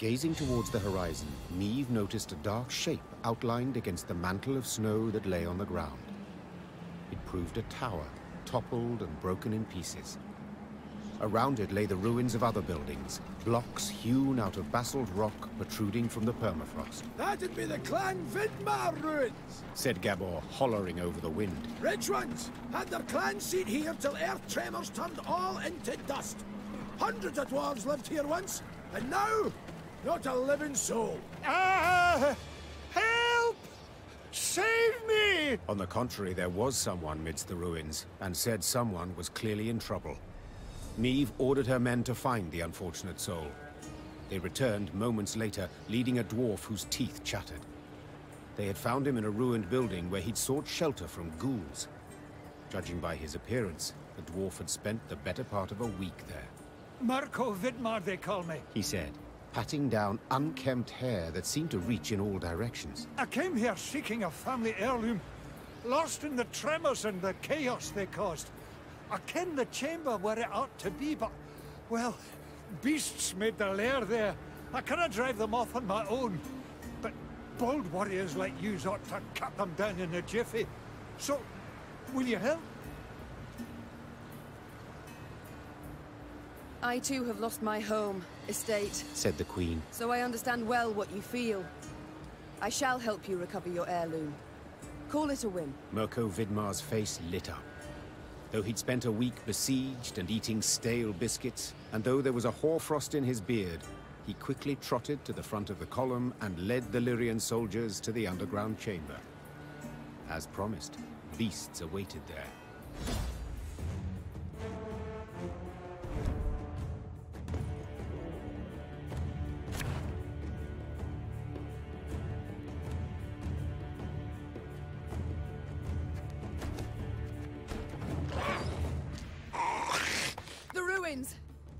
Gazing towards the horizon, Meve noticed a dark shape outlined against the mantle of snow that lay on the ground. It proved a tower, toppled and broken in pieces. Around it lay the ruins of other buildings, blocks hewn out of basalt rock protruding from the permafrost. That'd be the Clan Vidmar ruins, said Gabor, hollering over the wind. Rich ones had their clan seat here till earth tremors turned all into dust. Hundreds of dwarves lived here once, and now... not a living soul. Ah! Help! Save me! On the contrary, there was someone midst the ruins, and said someone was clearly in trouble. Meve ordered her men to find the unfortunate soul. They returned moments later, leading a dwarf whose teeth chattered. They had found him in a ruined building where he'd sought shelter from ghouls. Judging by his appearance, the dwarf had spent the better part of a week there. Murko Vidmar, they call me, he said, patting down unkempt hair that seemed to reach in all directions. I came here seeking a family heirloom, lost in the tremors and the chaos they caused. I ken the chamber where it ought to be, but, well, beasts made their lair there. I cannot drive them off on my own, but bold warriors like you ought to cut them down in a jiffy. So, will you help? I too have lost my home, estate, said the Queen. So I understand well what you feel. I shall help you recover your heirloom. Call it a win. Murko Vidmar's face lit up. Though he'd spent a week besieged and eating stale biscuits, and though there was a hoarfrost in his beard, he quickly trotted to the front of the column and led the Lyrian soldiers to the underground chamber. As promised, beasts awaited there.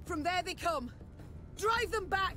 From there they come. Drive them back!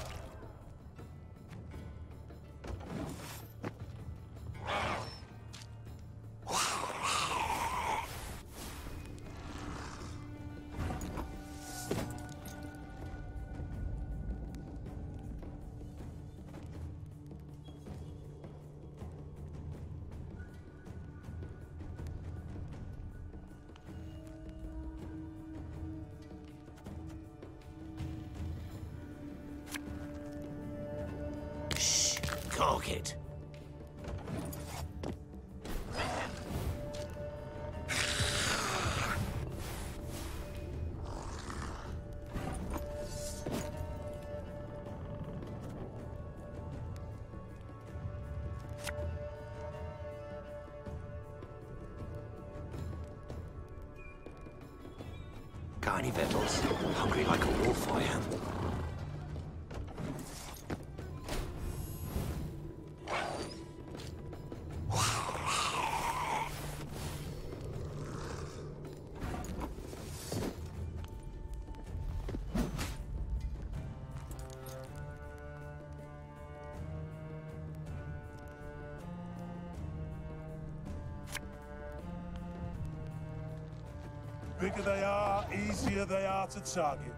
It. Carny Vettles, hungry like a wolf I am. Bigger they are, easier they are to target.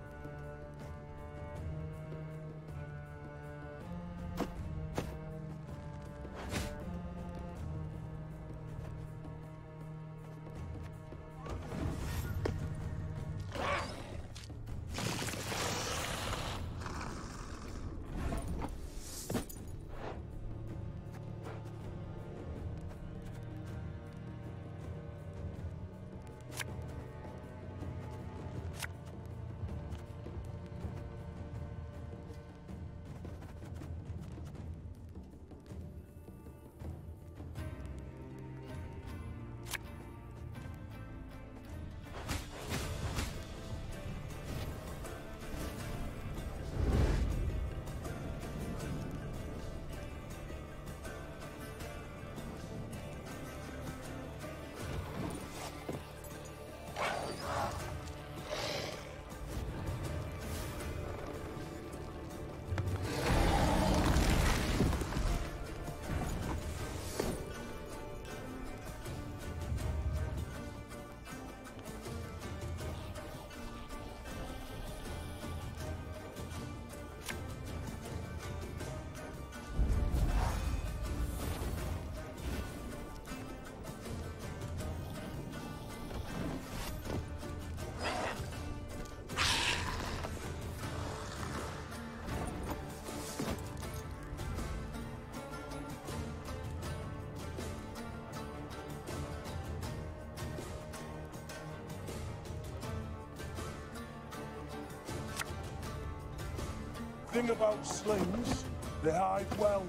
The thing about slings, they hide well.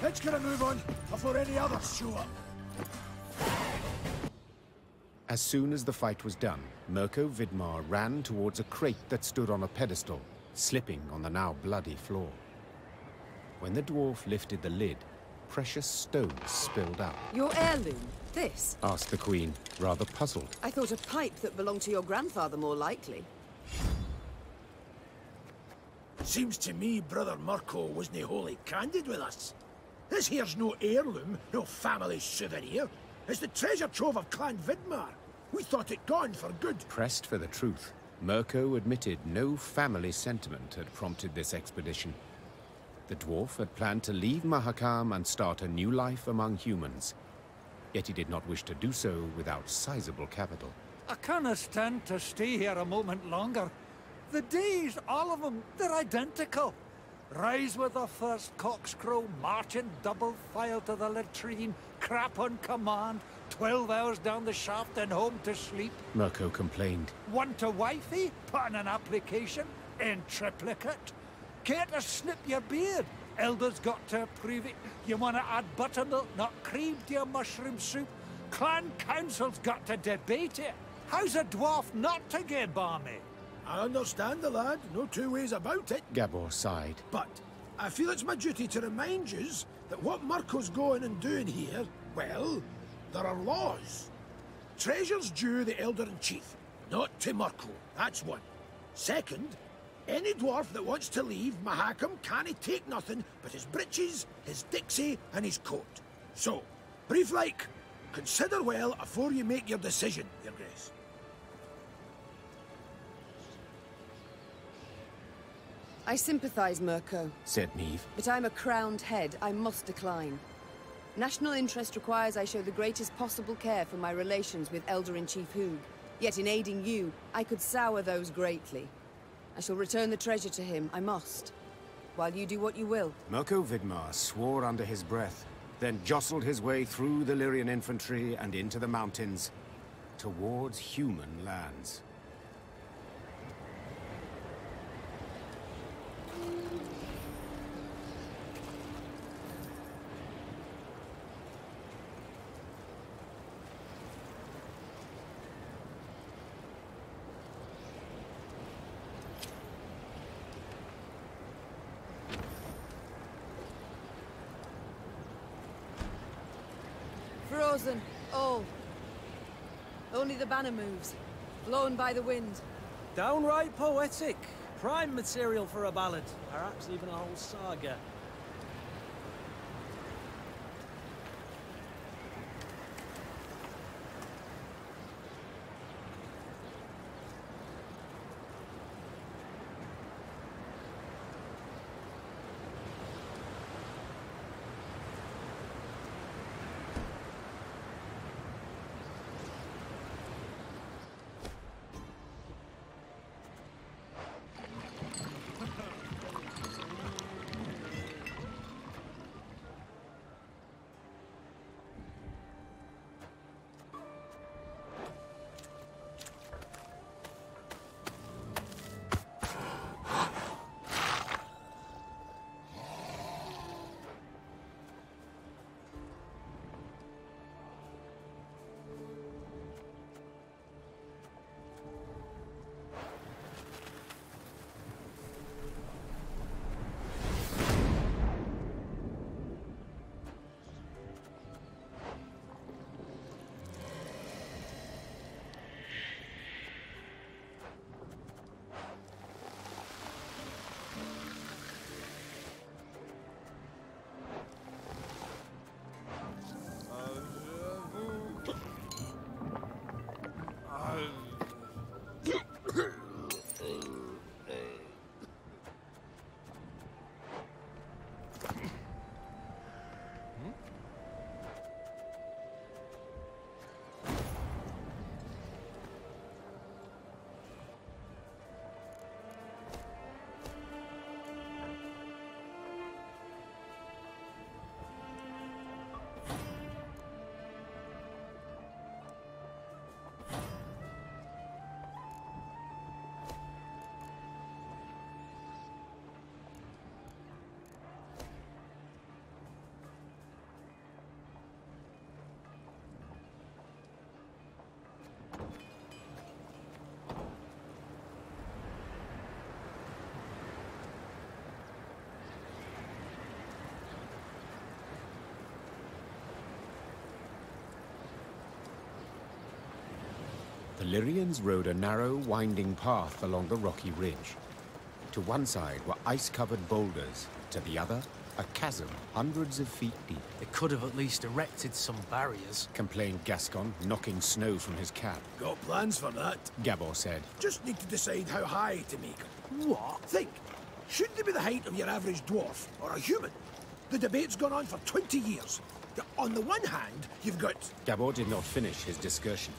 Let's get a move on before any others show up. As soon as the fight was done, Murko Vidmar ran towards a crate that stood on a pedestal, slipping on the now bloody floor. When the dwarf lifted the lid, precious stones spilled out. Your heirloom, this? Asked the queen, rather puzzled. I thought a pipe that belonged to your grandfather more likely. Seems to me Brother Murko wasn't wholly candid with us. This here's no heirloom, no family souvenir. It's the treasure trove of Clan Vidmar. We thought it gone for good. Pressed for the truth, Murko admitted no family sentiment had prompted this expedition. The dwarf had planned to leave Mahakam and start a new life among humans. Yet he did not wish to do so without sizable capital. I canna stand to stay here a moment longer. The days, all of them, they're identical. Rise with the first cockscrow, march in double file to the latrine, crap on command, 12 hours down the shaft and home to sleep. Murko complained. One to wifey, put in an application, in triplicate. Care to snip your beard? Elders got to approve it. You want to add buttermilk, not cream to your mushroom soup? Clan council's got to debate it. How's a dwarf not to get balmy? I understand the lad, no two ways about it. Gabor sighed. But I feel it's my duty to remind yous that what Murko's going and doing here, well, there are laws. Treasure's due the Elder-in-Chief, not to Murko, that's one. Second, any dwarf that wants to leave Mahakam can't take nothing but his breeches, his dixie, and his coat. So, brief like, consider well afore you make your decision, Your Grace. I sympathize, Murko, said Meve. But I'm a crowned head. I must decline. National interest requires I show the greatest possible care for my relations with Elder-in-Chief Hoog. Yet in aiding you, I could sour those greatly. I shall return the treasure to him, I must. While you do what you will. Murko Vidmar swore under his breath, then jostled his way through the Lyrian infantry and into the mountains, towards human lands. Oh, only the banner moves, blown by the wind. Downright poetic. Prime material for a ballad, perhaps even a whole saga. The Lyrians rode a narrow, winding path along the rocky ridge. To one side were ice-covered boulders, to the other, a chasm hundreds of feet deep. They could have at least erected some barriers, complained Gascon, knocking snow from his cap. Got plans for that, Gabor said. Just need to decide how high to make them. What? Think. Shouldn't it be the height of your average dwarf, or a human? The debate's gone on for 20 years. On the one hand, you've got... Gabor did not finish his discussion.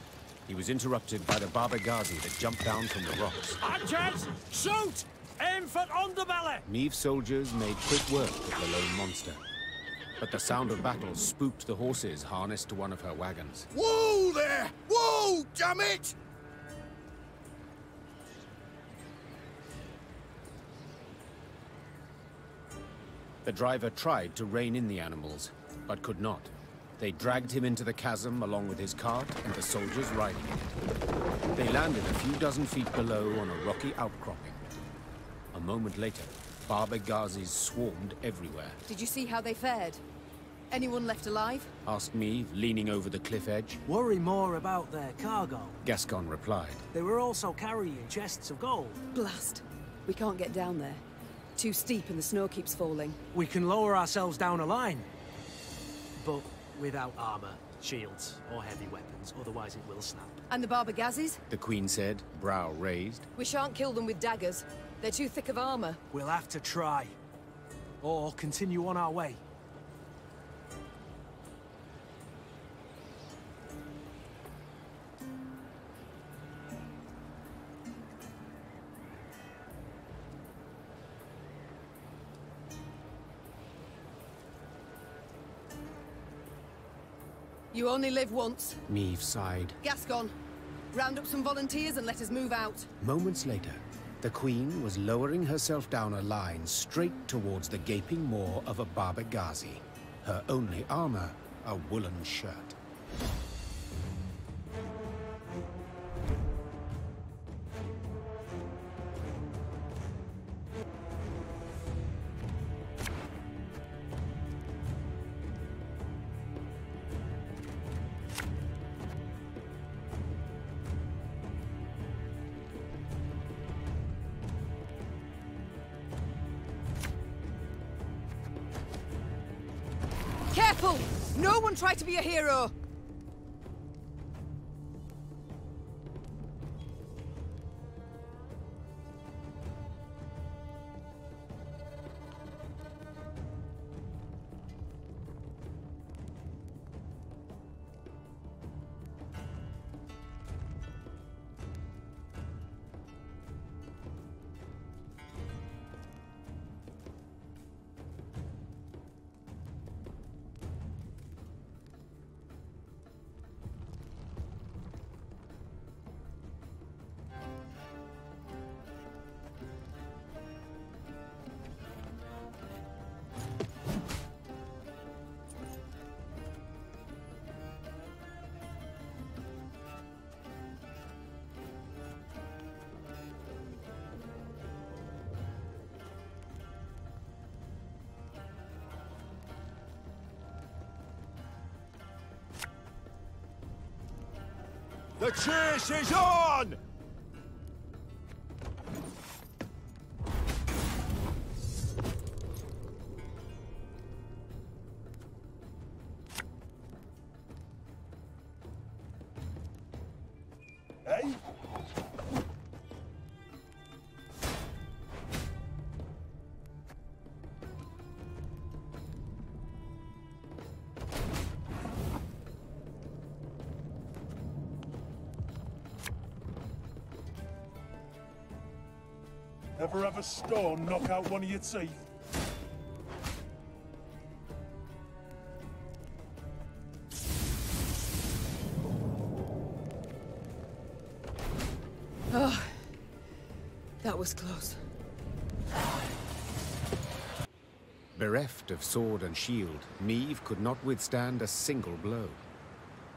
He was interrupted by the barbegazi that jumped down from the rocks. Archers, shoot! Aim for underbelly! Meve soldiers made quick work of the lone monster. But the sound of battle spooked the horses harnessed to one of her wagons. Whoa there! Whoa, damn it! The driver tried to rein in the animals, but could not. They dragged him into the chasm along with his cart and the soldiers riding it. They landed a few dozen feet below on a rocky outcropping. A moment later, Barbegazis swarmed everywhere. Did you see how they fared? Anyone left alive? Asked Meve, leaning over the cliff edge. Worry more about their cargo, Gascon replied. They were also carrying chests of gold. Blast! We can't get down there. Too steep and the snow keeps falling. We can lower ourselves down a line. But without armor, shields, or heavy weapons, otherwise it will snap. And the Barbegazis? The Queen said, brow raised. We shan't kill them with daggers. They're too thick of armor. We'll have to try. Or continue on our way. You only live once. Meve sighed. Gascon, round up some volunteers and let us move out. Moments later, the Queen was lowering herself down a line straight towards the gaping maw of a barbegazi. Her only armor, a woolen shirt. No one try to be a hero! The chase is on! Hey? Never have a stone knock out one of your teeth. Oh, that was close. Bereft of sword and shield, Meve could not withstand a single blow.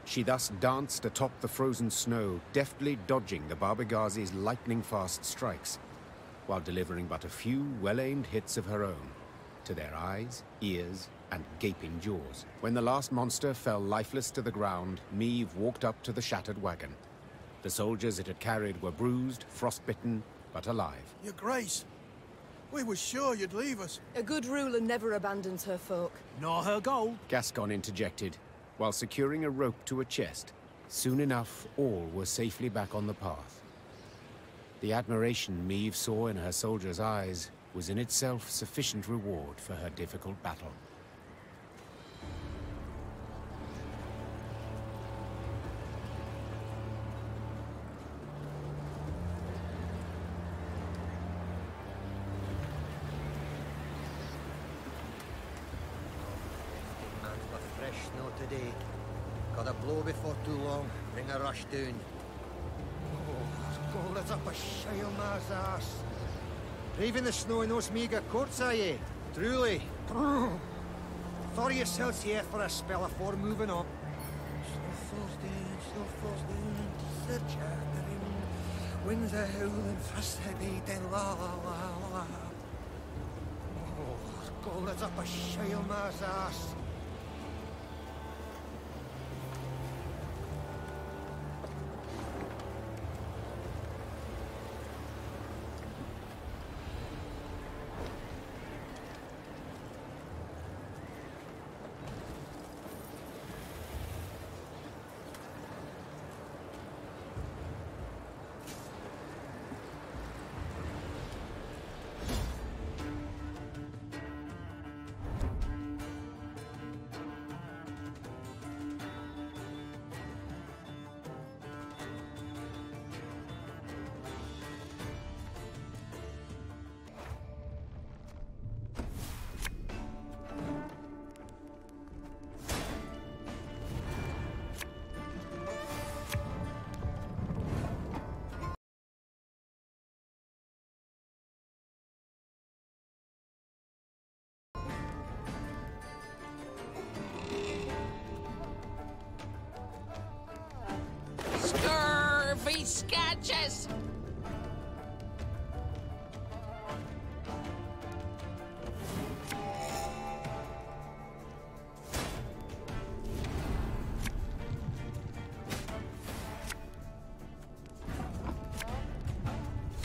She thus danced atop the frozen snow, deftly dodging the barbegazi's lightning-fast strikes, while delivering but a few well-aimed hits of her own, to their eyes, ears, and gaping jaws. When the last monster fell lifeless to the ground, Meve walked up to the shattered wagon. The soldiers it had carried were bruised, frostbitten, but alive. Your Grace, We were sure you'd leave us. A good ruler never abandons her folk. Nor her gold. Gascon interjected, while securing a rope to a chest. Soon enough, all were safely back on the path. The admiration Meve saw in her soldiers' eyes was in itself sufficient reward for her difficult battle. Doing. Oh, that's up a shilma's ass. Braving the snow in those meagre courts, are ye? Truly. Throw yourselves here for a spell afore moving on. Snow falls down, into the church. Winds a howling, frost a beating, la la la la. Oh, God, that's up a shilma's ass. Scurvy sketches!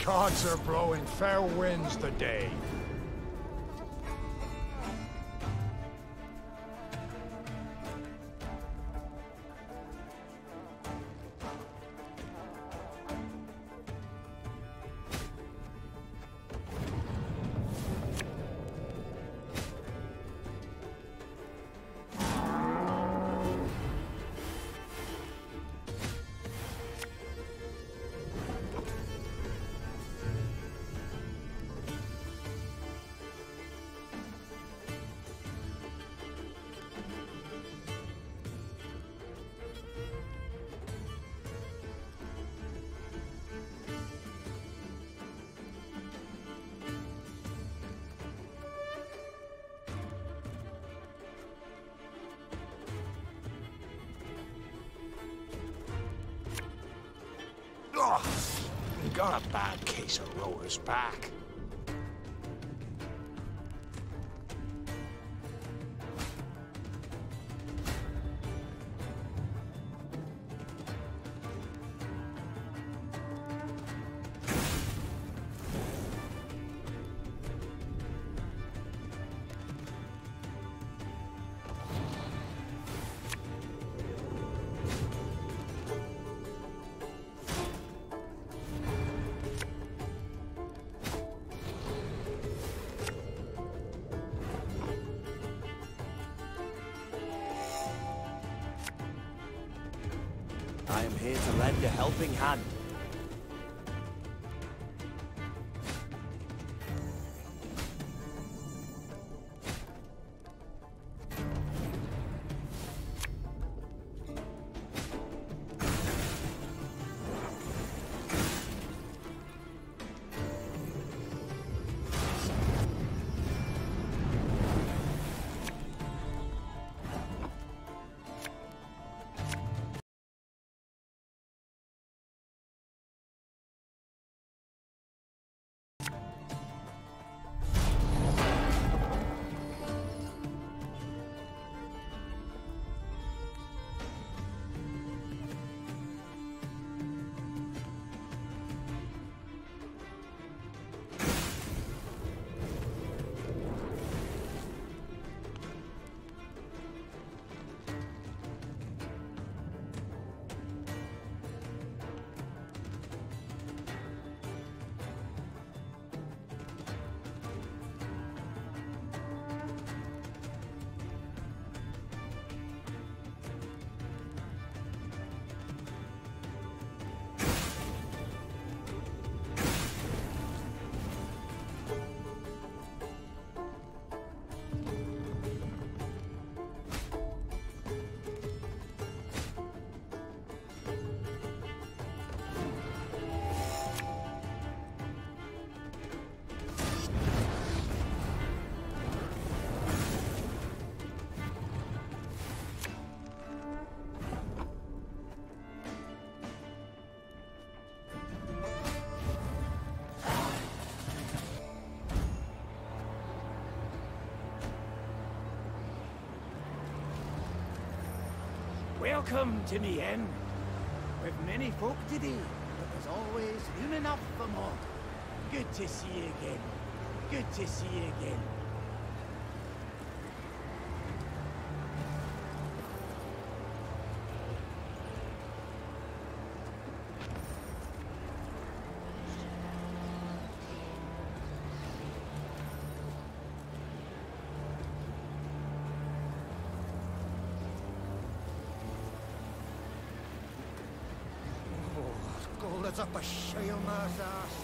Cards are blowing fair winds today. We got a bad case of rollers back. Lend a helping hand. Welcome to me inn. We've many folk today, but there's always room enough for more. Good to see you again. Good to see you again. Up a shilmer's ass.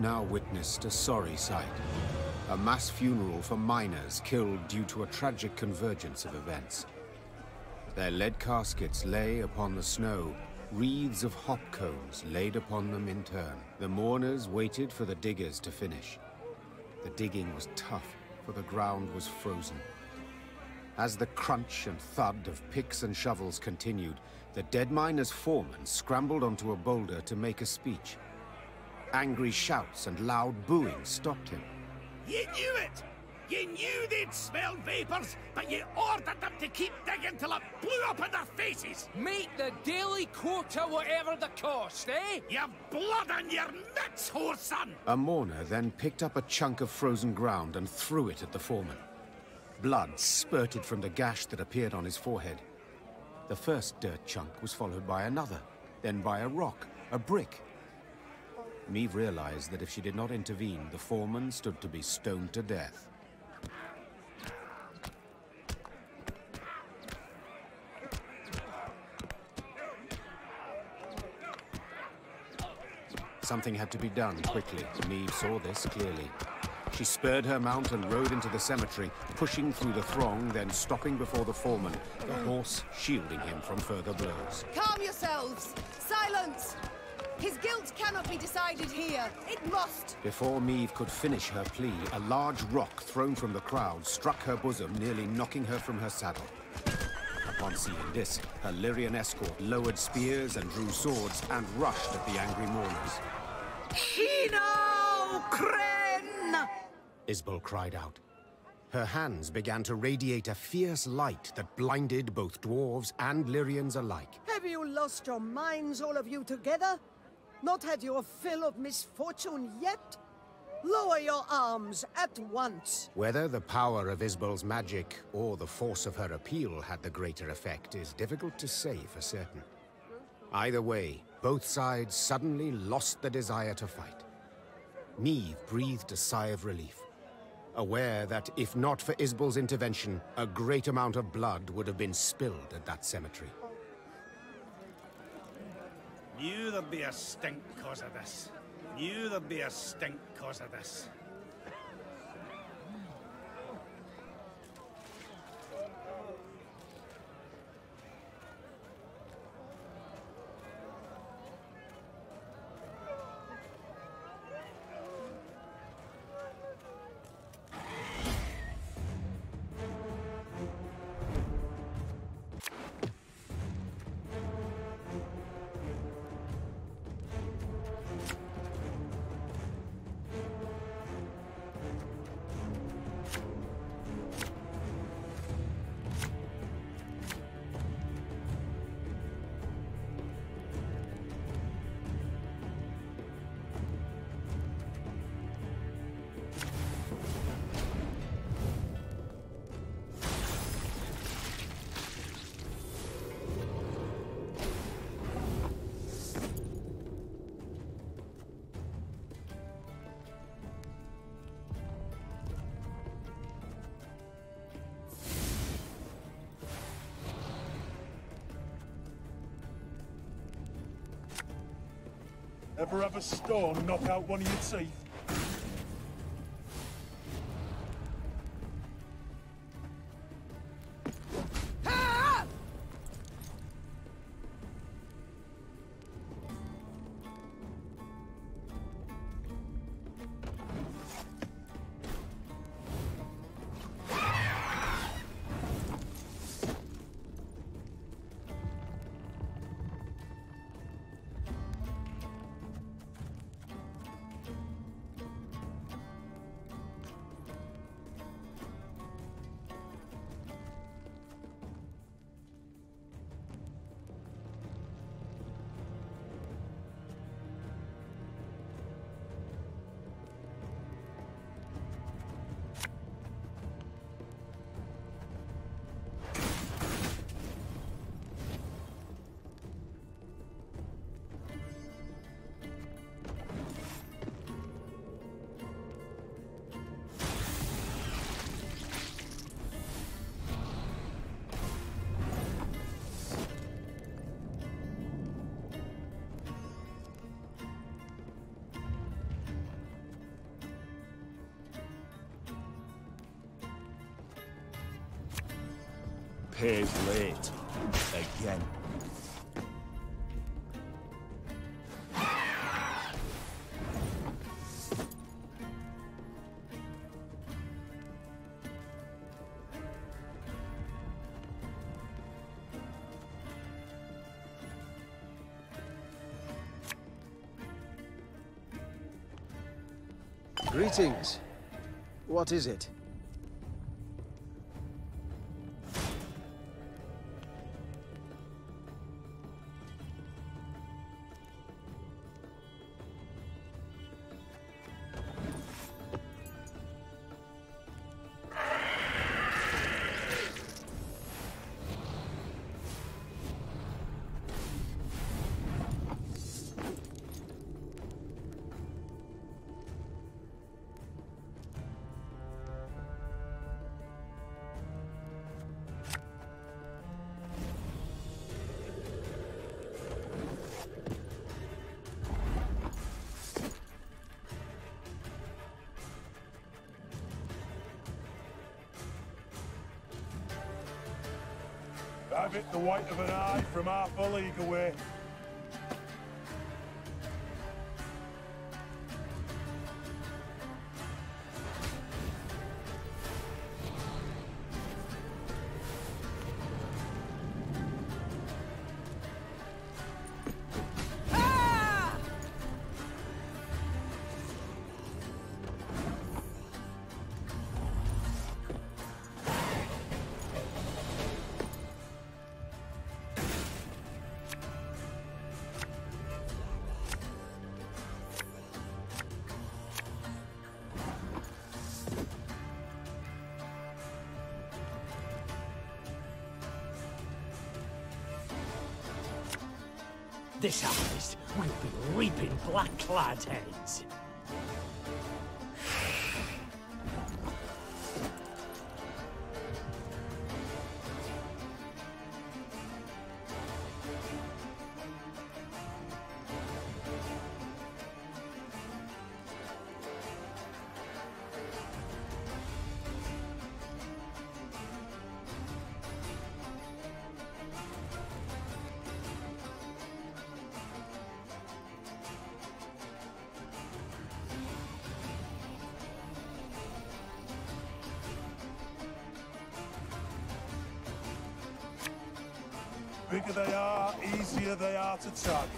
now witnessed a sorry sight. A mass funeral for miners killed due to a tragic convergence of events. Their lead caskets lay upon the snow, wreaths of hop cones laid upon them in turn. The mourners waited for the diggers to finish. The digging was tough, for the ground was frozen. As the crunch and thud of picks and shovels continued, the dead miner's foreman scrambled onto a boulder to make a speech. Angry shouts and loud booing stopped him. You knew it! You knew they'd smelled vapors, but you ordered them to keep digging till it blew up in their faces! Make the daily quota whatever the cost, eh? Your blood on your nuts, whoreson! A mourner then picked up a chunk of frozen ground and threw it at the foreman. Blood spurted from the gash that appeared on his forehead. The first dirt chunk was followed by another, then by a rock, a brick. Meve realized that if she did not intervene, the foreman stood to be stoned to death. Something had to be done quickly. Meve saw this clearly. She spurred her mount and rode into the cemetery, pushing through the throng, then stopping before the foreman, the horse shielding him from further blows. Calm yourselves! Silence! His guilt cannot be decided here. It must! Before Meve could finish her plea, a large rock thrown from the crowd struck her bosom, nearly knocking her from her saddle. Upon seeing this, her Lyrian escort lowered spears and drew swords and rushed at the angry mourners. Hino Kren! Isbel cried out. Her hands began to radiate a fierce light that blinded both dwarves and Lyrians alike. Have you lost your minds, all of you together? Not had your fill of misfortune yet? Lower your arms at once. Whether the power of Isbel's magic or the force of her appeal had the greater effect is difficult to say for certain. Either way, both sides suddenly lost the desire to fight. Meve breathed a sigh of relief, aware that if not for Isbel's intervention, a great amount of blood would have been spilled at that cemetery. Knew there'd be a stink cause of this. Knew there'd be a stink cause of this. Ever have a storm knock out one of your teeth? pays late. Again. Greetings. What is it? I've hit the white of an eye from half a league away. This harvest will be reaping black clad heads. Bigger they are, easier they are to target.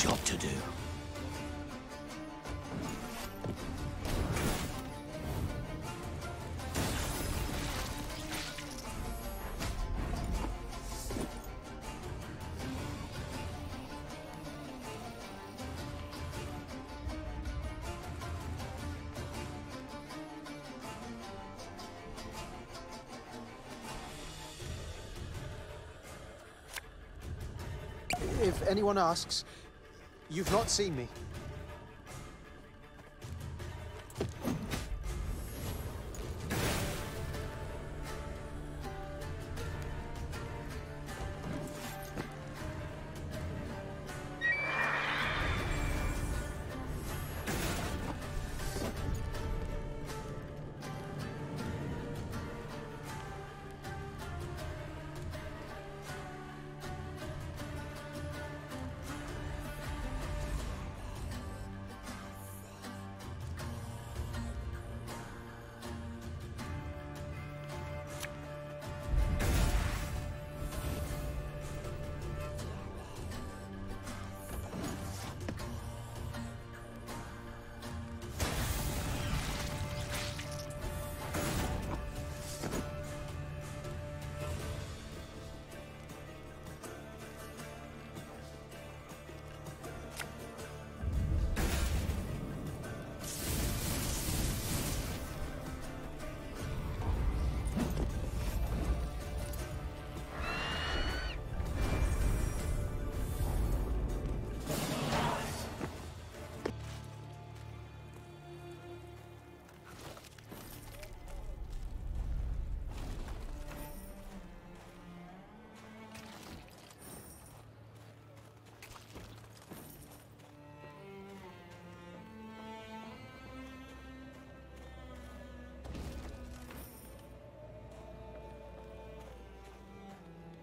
Job to do. if anyone asks, you've not seen me.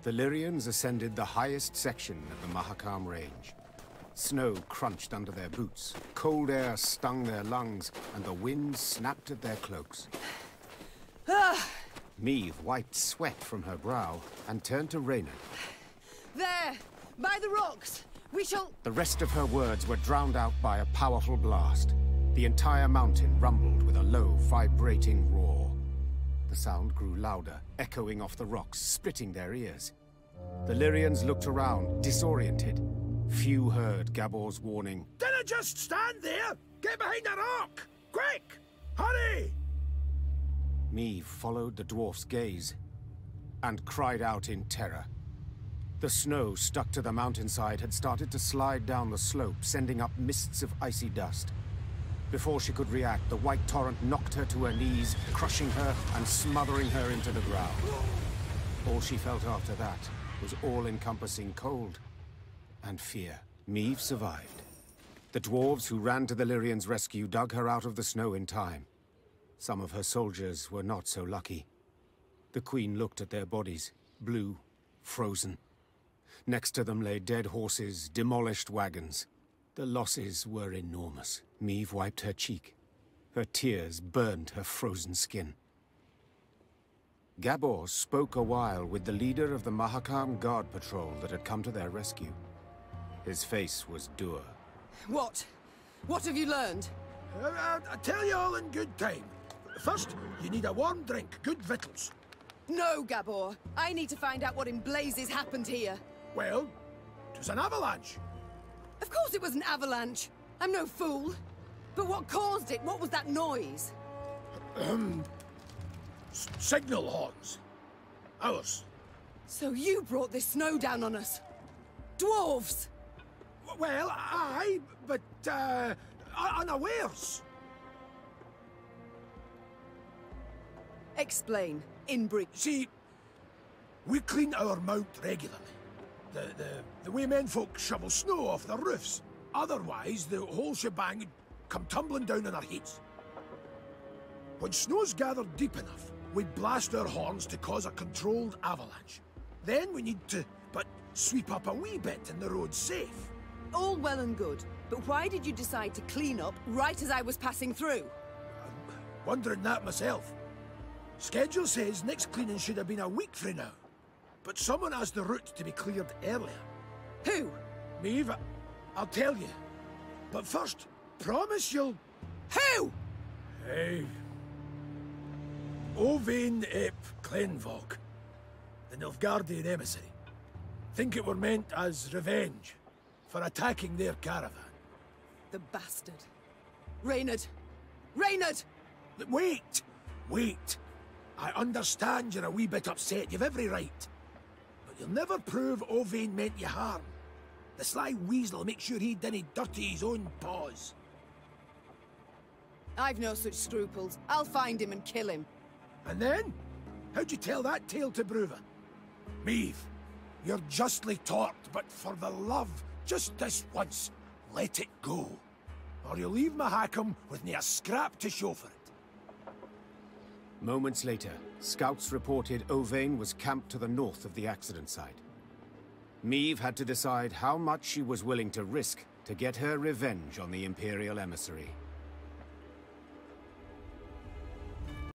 The Lyrians ascended the highest section of the Mahakam range. Snow crunched under their boots, cold air stung their lungs, and the wind snapped at their cloaks. Meve wiped sweat from her brow and turned to Rayna. There! By the rocks! We shall... The rest of her words were drowned out by a powerful blast. The entire mountain rumbled with a low, vibrating roar. The sound grew louder, echoing off the rocks, splitting their ears. The Lyrians looked around, disoriented. Few heard Gabor's warning. Didn't just stand there! Get behind that rock! Quick! Hurry! Meve followed the dwarf's gaze and cried out in terror. The snow stuck to the mountainside had started to slide down the slope, sending up mists of icy dust. Before she could react, the white torrent knocked her to her knees, crushing her and smothering her into the ground. All she felt after that was all-encompassing cold and fear. Meve survived. The dwarves who ran to the Lyrian's rescue dug her out of the snow in time. Some of her soldiers were not so lucky. The queen looked at their bodies, blue, frozen. Next to them lay dead horses, demolished wagons. The losses were enormous. Meve wiped her cheek. Her tears burned her frozen skin. Gabor spoke a while with the leader of the Mahakam guard patrol that had come to their rescue. His face was dour. What? What have you learned? I'll tell you all in good time. First, you need a warm drink, good victuals. No, Gabor. I need to find out what in blazes happened here. Well, it was an avalanche. Of course it was an avalanche! I'm no fool! But what caused it? What was that noise? Signal horns. Ours. So you brought this snow down on us? Dwarves! Well, aye, but, unawares. Explain, in brief. See, we clean our mount regularly. The way menfolk shovel snow off their roofs. Otherwise, the whole shebang would come tumbling down on our heads. When snow's gathered deep enough, we'd blast our horns to cause a controlled avalanche. Then we need to, but sweep up a wee bit in the road safe. All well and good, but why did you decide to clean up right as I was passing through? I'm wondering that myself. Schedule says next cleaning should have been a week from now. But someone has the route to be cleared earlier. Who? Meve, I'll tell you. But first, promise you'll... Who? Hey. Owain aep Clenwog, the Nilfgaardian emissary. Think it were meant as revenge for attacking their caravan. The bastard. Reynard! Reynard! Wait! Wait! I understand you're a wee bit upset. You've every right. You'll never prove Owain meant you harm. The sly weasel make sure he didn't dirty his own paws. I've no such scruples. I'll find him and kill him. And then? How'd you tell that tale to Brouver? Meve, you're justly taught, but for the love, just this once, let it go. Or you'll leave Mahakam with nae a scrap to show for it. Moments later, scouts reported Owain was camped to the north of the accident site. Meve had to decide how much she was willing to risk to get her revenge on the Imperial emissary.